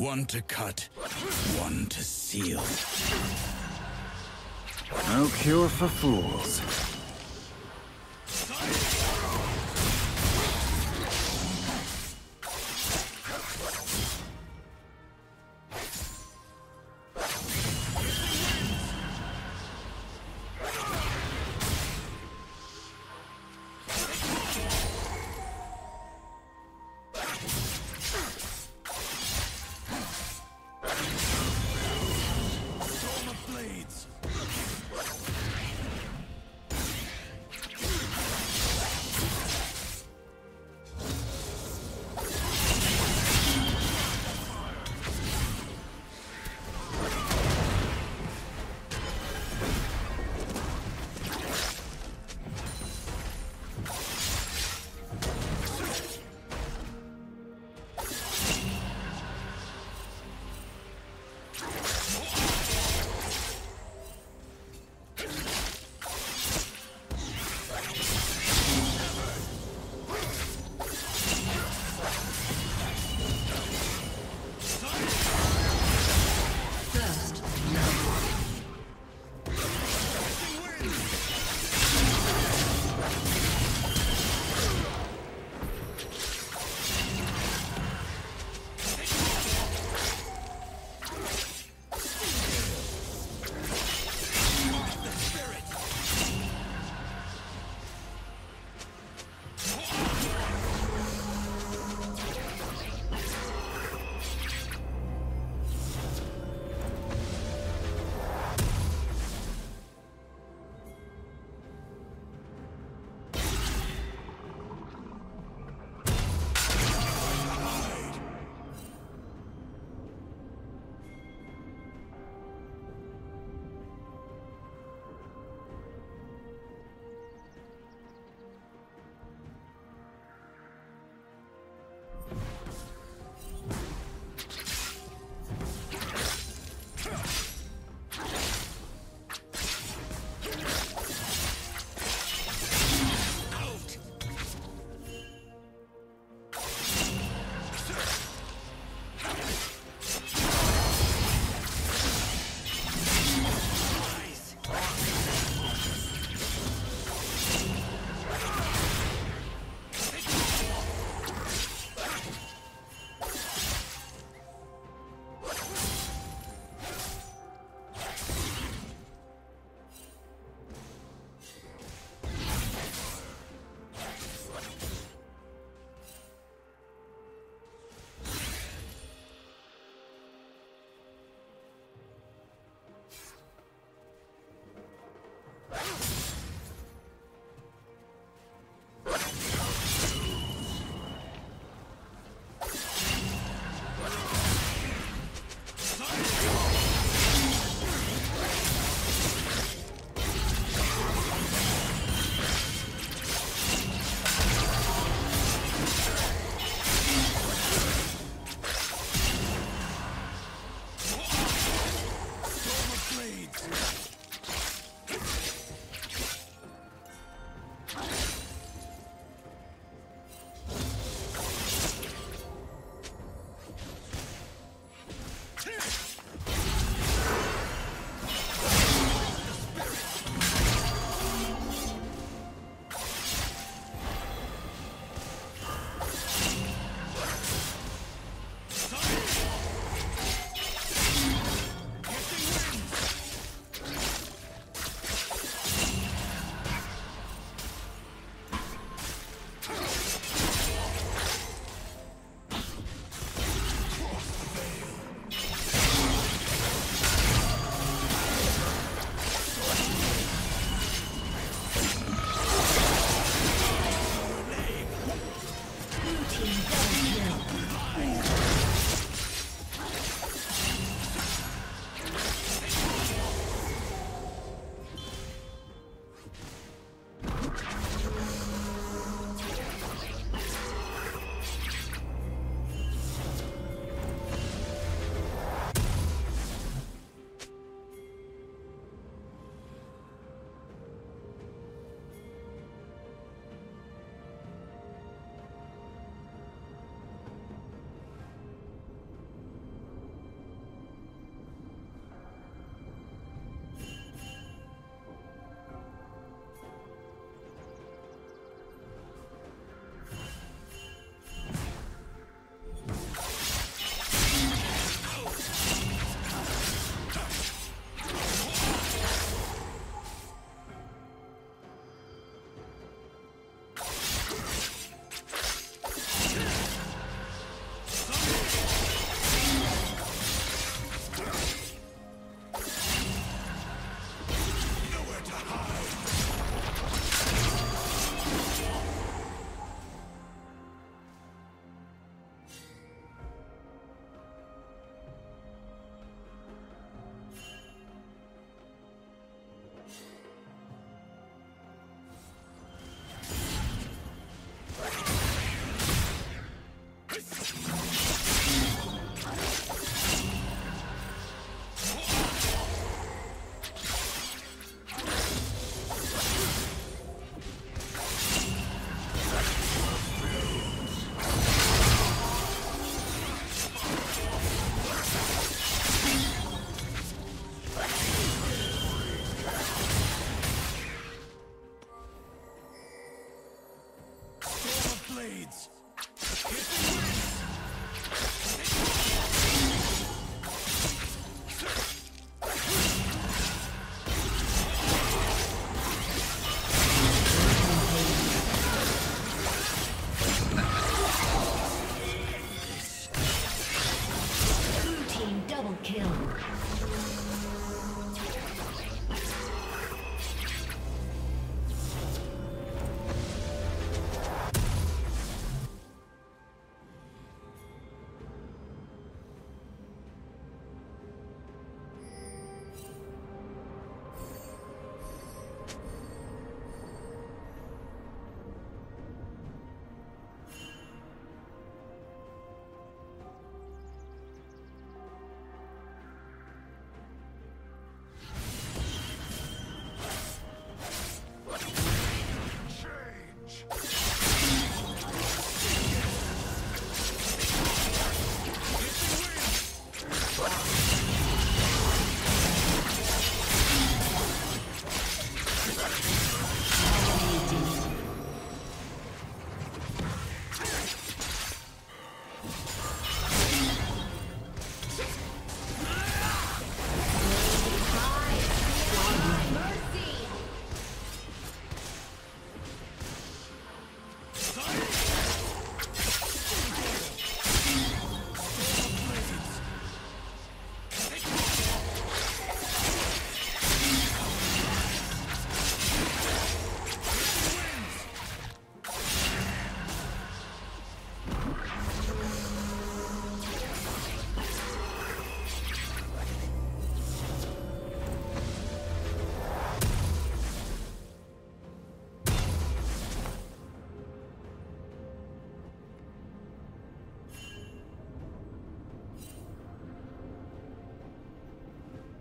One to cut, one to seal. No cure for fools. Blades.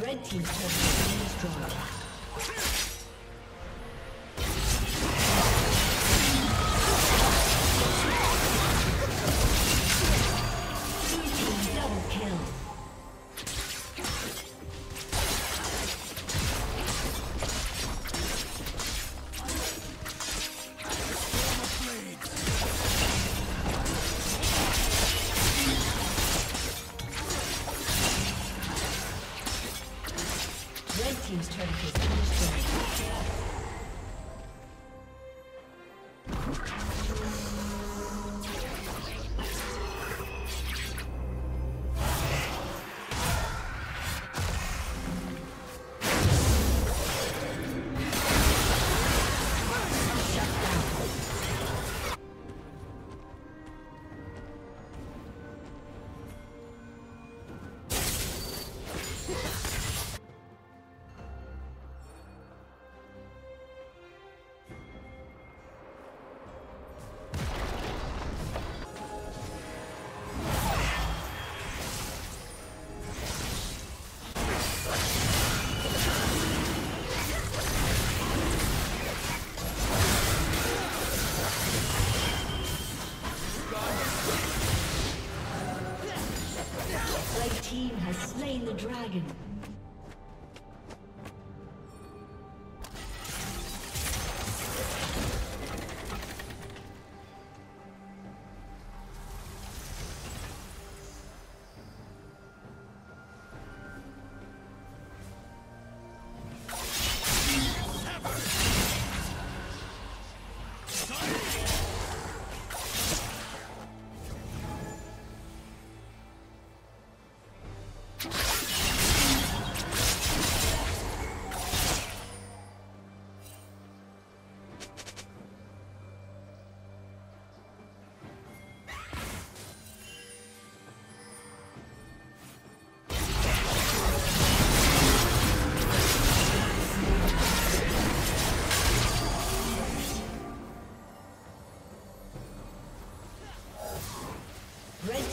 Red team's turret has been destroyed. Red team's turret has been destroyed.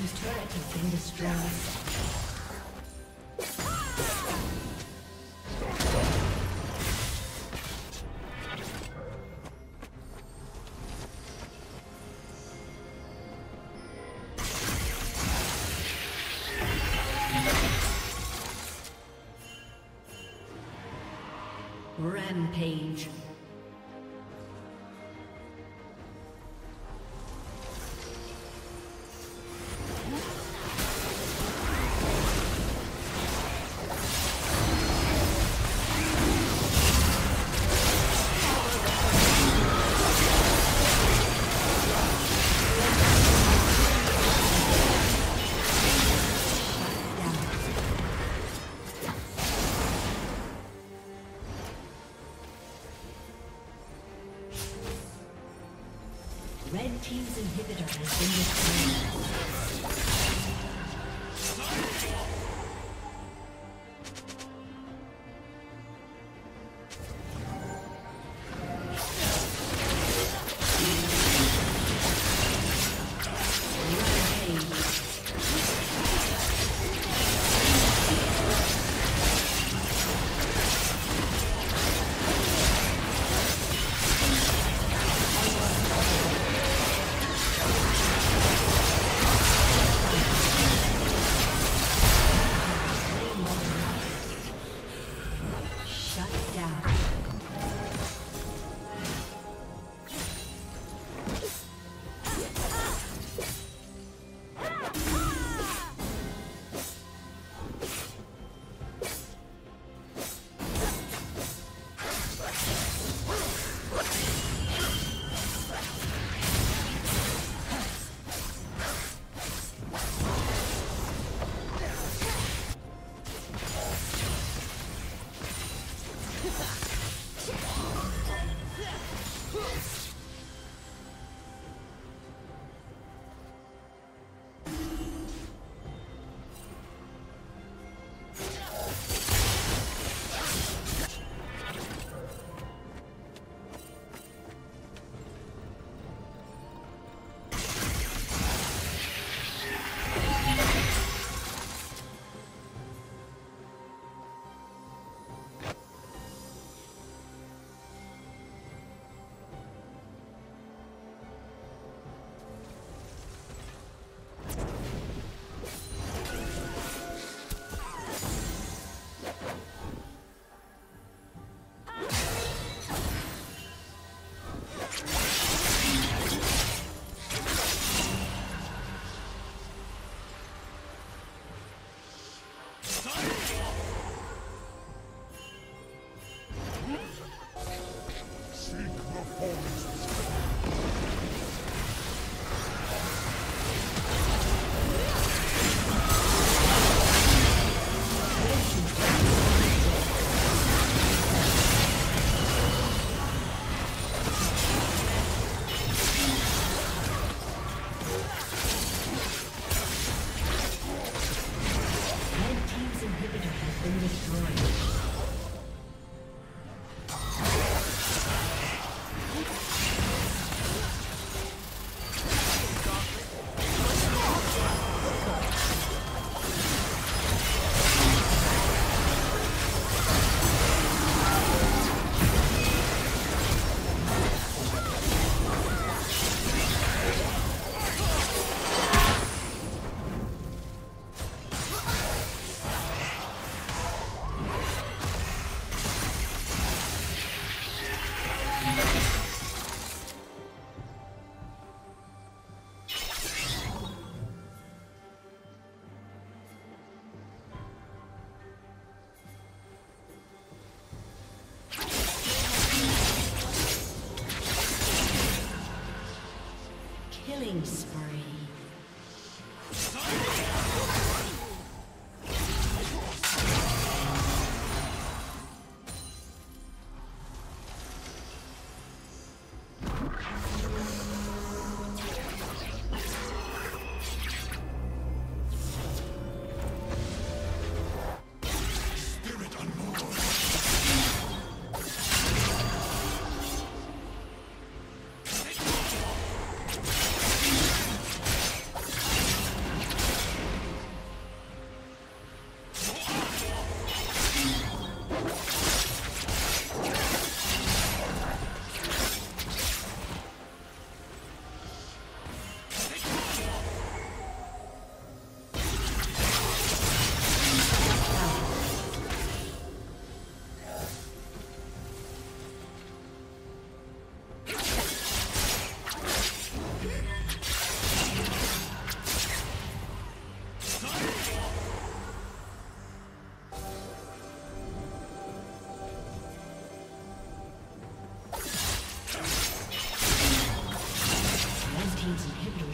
Team's turret has been destroyed. Red team's inhibitor has been destroyed. Rampage.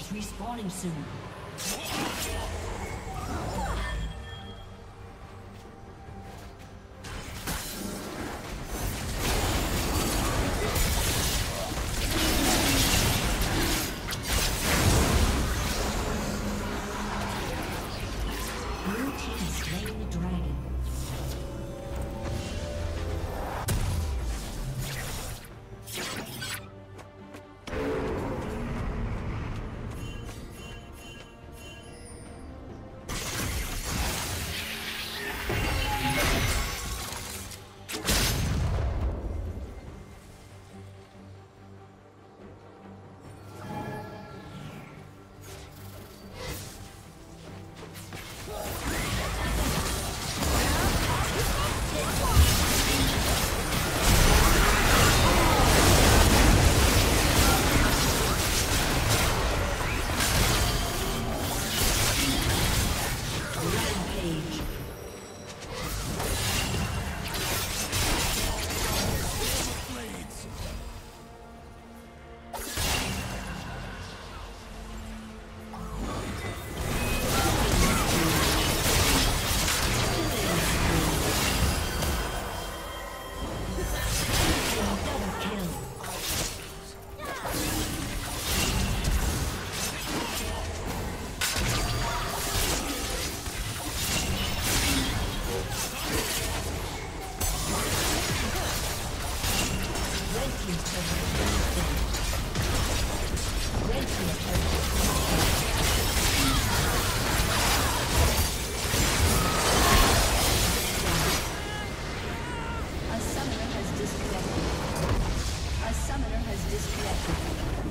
is respawning soon. A summoner has disconnected.